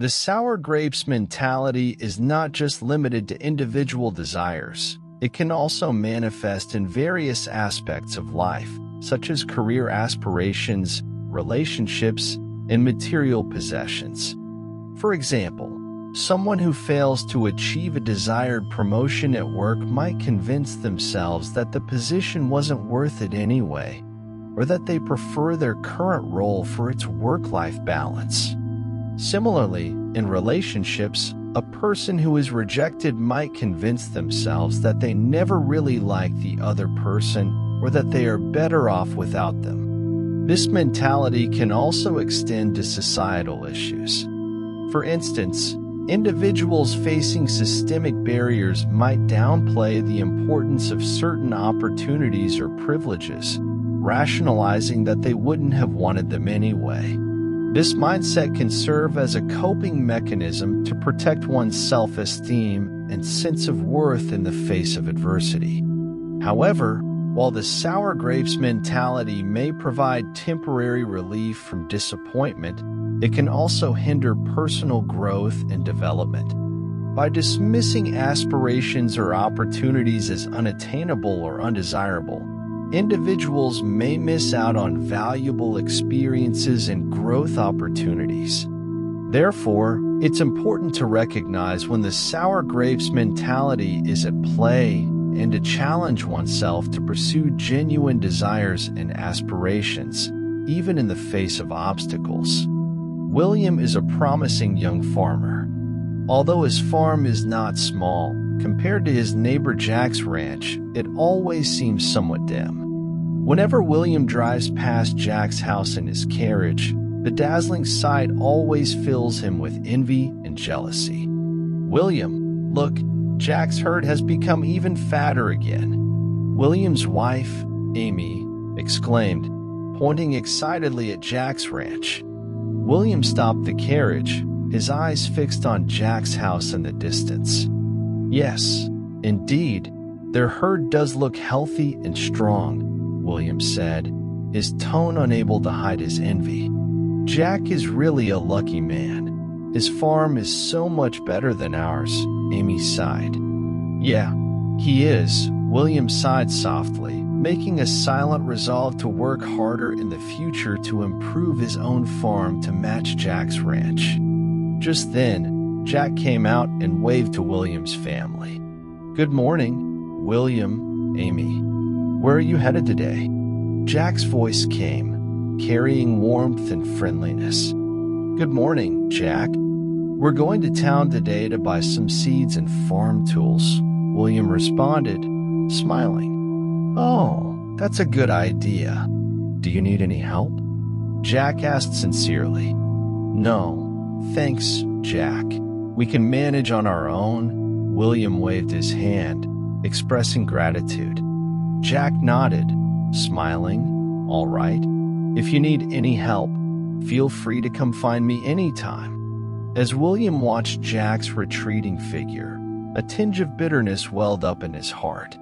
The sour grapes mentality is not just limited to individual desires. It can also manifest in various aspects of life, such as career aspirations, relationships, and material possessions. For example, someone who fails to achieve a desired promotion at work might convince themselves that the position wasn't worth it anyway, or that they prefer their current role for its work-life balance. Similarly, in relationships, a person who is rejected might convince themselves that they never really liked the other person or that they are better off without them. This mentality can also extend to societal issues. For instance, individuals facing systemic barriers might downplay the importance of certain opportunities or privileges, rationalizing that they wouldn't have wanted them anyway. This mindset can serve as a coping mechanism to protect one's self-esteem and sense of worth in the face of adversity. However, while the sour grapes mentality may provide temporary relief from disappointment, it can also hinder personal growth and development. By dismissing aspirations or opportunities as unattainable or undesirable, individuals may miss out on valuable experiences and growth opportunities. Therefore, it's important to recognize when the sour grapes mentality is at play and to challenge oneself to pursue genuine desires and aspirations, even in the face of obstacles. William is a promising young farmer. Although his farm is not small, compared to his neighbor Jack's ranch, it always seems somewhat dim. Whenever William drives past Jack's house in his carriage, the dazzling sight always fills him with envy and jealousy. William, look, Jack's herd has become even fatter again. William's wife, Amy, exclaimed, pointing excitedly at Jack's ranch. William stopped the carriage, his eyes fixed on Jack's house in the distance. Yes, indeed, their herd does look healthy and strong, William said, his tone unable to hide his envy. Jack is really a lucky man. His farm is so much better than ours, Amy sighed. Yeah, he is, William sighed softly, making a silent resolve to work harder in the future to improve his own farm to match Jack's ranch. Just then, Jack came out and waved to William's family. Good morning, William, Amy. Where are you headed today? Jack's voice came, carrying warmth and friendliness. Good morning, Jack. We're going to town today to buy some seeds and farm tools, William responded, smiling. Oh, that's a good idea. Do you need any help? Jack asked sincerely. No, thanks, Jack. We can manage on our own. William waved his hand, expressing gratitude. Jack nodded, smiling. All right. If you need any help, feel free to come find me anytime. As William watched Jack's retreating figure, a tinge of bitterness welled up in his heart.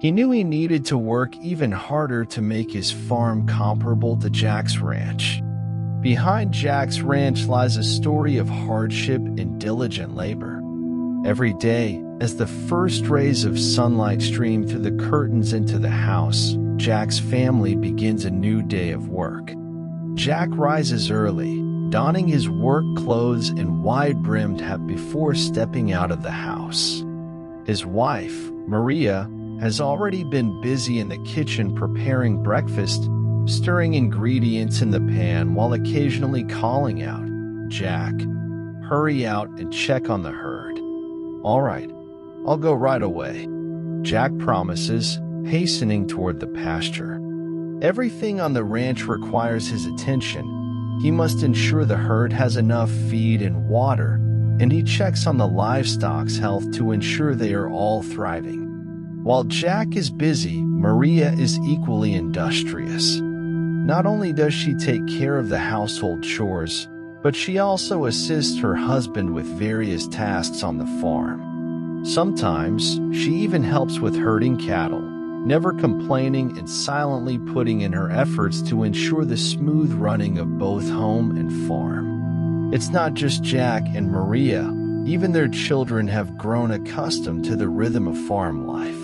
He knew he needed to work even harder to make his farm comparable to Jack's ranch. Behind Jack's ranch lies a story of hardship and diligent labor. Every day, as the first rays of sunlight stream through the curtains into the house, Jack's family begins a new day of work. Jack rises early, donning his work clothes and wide-brimmed hat before stepping out of the house. His wife, Maria, has already been busy in the kitchen preparing breakfast, stirring ingredients in the pan while occasionally calling out, Jack, hurry out and check on the herd. All right, I'll go right away, Jack promises, hastening toward the pasture. Everything on the ranch requires his attention. He must ensure the herd has enough feed and water, and he checks on the livestock's health to ensure they are all thriving. While Jack is busy, Maria is equally industrious. Not only does she take care of the household chores, but she also assists her husband with various tasks on the farm. Sometimes, she even helps with herding cattle, never complaining and silently putting in her efforts to ensure the smooth running of both home and farm. It's not just Jack and Maria. Even their children have grown accustomed to the rhythm of farm life.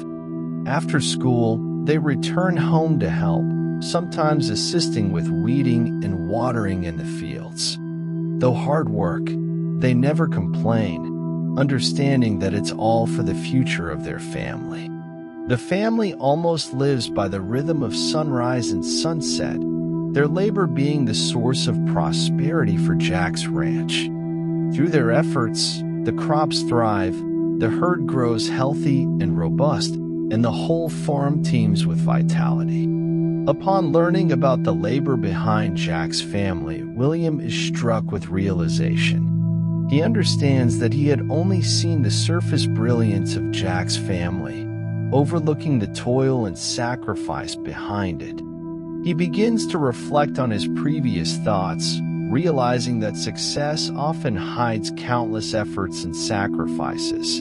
After school, they return home to help, sometimes assisting with weeding and watering in the fields. Though hard work, they never complain, understanding that it's all for the future of their family. The family almost lives by the rhythm of sunrise and sunset, their labor being the source of prosperity for Jack's ranch. Through their efforts, the crops thrive, the herd grows healthy and robust, and the whole farm teems with vitality. Upon learning about the labor behind Jack's family, William is struck with realization. He understands that he had only seen the surface brilliance of Jack's family, overlooking the toil and sacrifice behind it. He begins to reflect on his previous thoughts, realizing that success often hides countless efforts and sacrifices.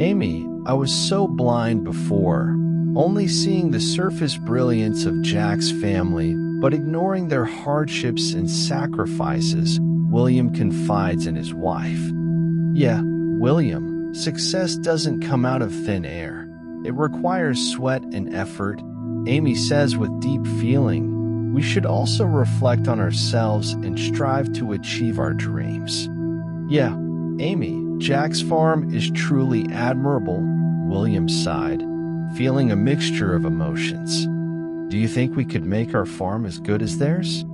Amy, I was so blind before, only seeing the surface brilliance of Jack's family, but ignoring their hardships and sacrifices, William confides in his wife. Yeah, William, success doesn't come out of thin air. It requires sweat and effort, Amy says with deep feeling. We should also reflect on ourselves and strive to achieve our dreams. Yeah, Amy, Jack's farm is truly admirable, William sighed, feeling a mixture of emotions. Do you think we could make our farm as good as theirs?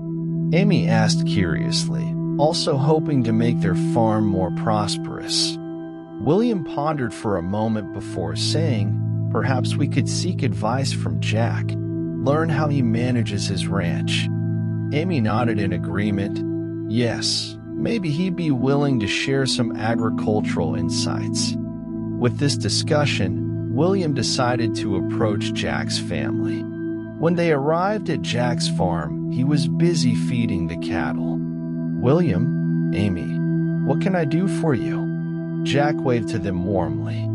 Amy asked curiously, also hoping to make their farm more prosperous. William pondered for a moment before saying, perhaps we could seek advice from Jack. Learn how he manages his ranch. Amy nodded in agreement. Yes, maybe he'd be willing to share some agricultural insights. With this discussion, William decided to approach Jack's family. When they arrived at Jack's farm, he was busy feeding the cattle. William, Amy, what can I do for you? Jack waved to them warmly.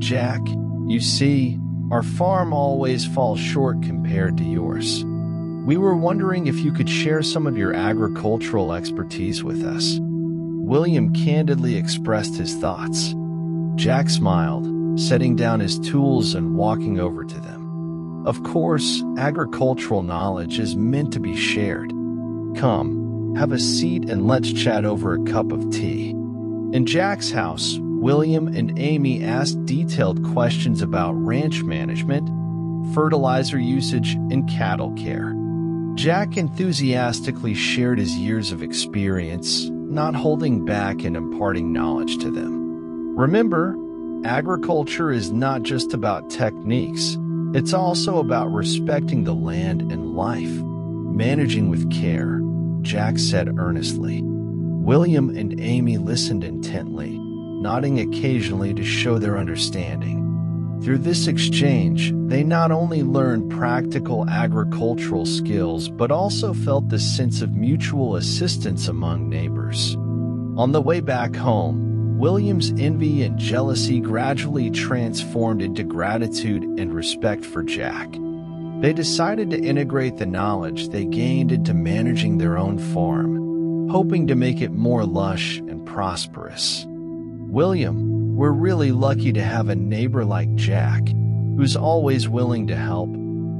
Jack, you see, our farm always falls short compared to yours. We were wondering if you could share some of your agricultural expertise with us. William candidly expressed his thoughts. Jack smiled, setting down his tools and walking over to them. Of course, agricultural knowledge is meant to be shared. Come, have a seat and let's chat over a cup of tea. In Jack's house, William and Amy asked detailed questions about ranch management, fertilizer usage, and cattle care. Jack enthusiastically shared his years of experience, not holding back and imparting knowledge to them. Remember, agriculture is not just about techniques. It's also about respecting the land and life. Managing with care, Jack said earnestly. William and Amy listened intently, nodding occasionally to show their understanding. Through this exchange, they not only learned practical agricultural skills but also felt the sense of mutual assistance among neighbors. On the way back home, William's envy and jealousy gradually transformed into gratitude and respect for Jack. They decided to integrate the knowledge they gained into managing their own farm, hoping to make it more lush and prosperous. William, we're really lucky to have a neighbor like Jack, who's always willing to help,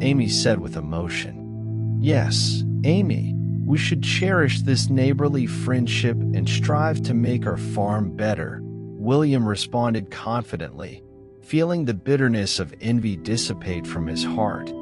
Amy said with emotion. Yes, Amy, we should cherish this neighborly friendship and strive to make our farm better, William responded confidently, feeling the bitterness of envy dissipate from his heart.